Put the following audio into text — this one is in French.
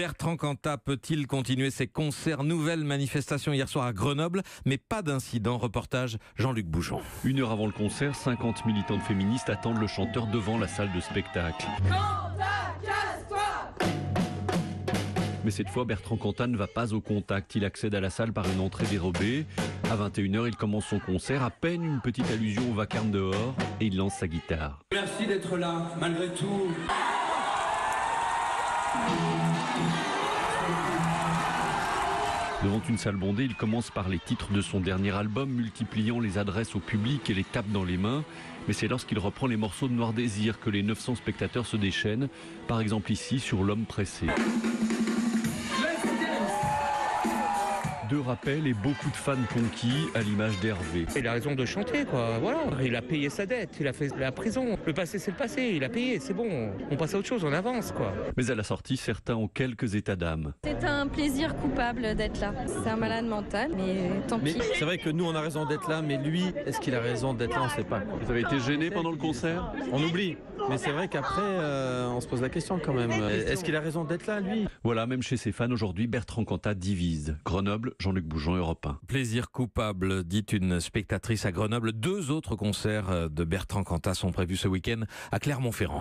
Bertrand Cantat peut-il continuer ses concerts? Nouvelle manifestation hier soir à Grenoble, mais pas d'incident. Reportage Jean-Luc Bouchon. Une heure avant le concert, 50 militantes féministes attendent le chanteur devant la salle de spectacle. Mais cette fois, Bertrand Cantat ne va pas au contact. Il accède à la salle par une entrée dérobée. À 21h, il commence son concert. À peine une petite allusion au vacarme dehors et il lance sa guitare. Merci d'être là, malgré tout. Devant une salle bondée, il commence par les titres de son dernier album, multipliant les adresses au public et les tapes dans les mains. Mais c'est lorsqu'il reprend les morceaux de Noir Désir que les 900 spectateurs se déchaînent. Par exemple ici, sur L'homme pressé. Deux rappels et beaucoup de fans conquis à l'image d'Hervé. Il a raison de chanter, quoi. Voilà. Il a payé sa dette, il a fait la prison. Le passé, c'est le passé. Il a payé, c'est bon. On passe à autre chose, on avance, quoi. Mais à la sortie, certains ont quelques états d'âme. C'est un plaisir coupable d'être là. C'est un malade mental, mais tant pis. C'est vrai que nous, on a raison d'être là, mais lui, est-ce qu'il a raison d'être là? On ne sait pas. Vous avez été gêné pendant le concert? On oublie. Mais c'est vrai qu'après, on se pose la question quand même. Est-ce qu'il a raison d'être là, lui? Voilà, même chez ses fans, aujourd'hui, Bertrand Cantat divise. Grenoble, Jean-Luc Bouchon, Europe 1. Plaisir coupable, dit une spectatrice à Grenoble. Deux autres concerts de Bertrand Cantat sont prévus ce week-end à Clermont-Ferrand.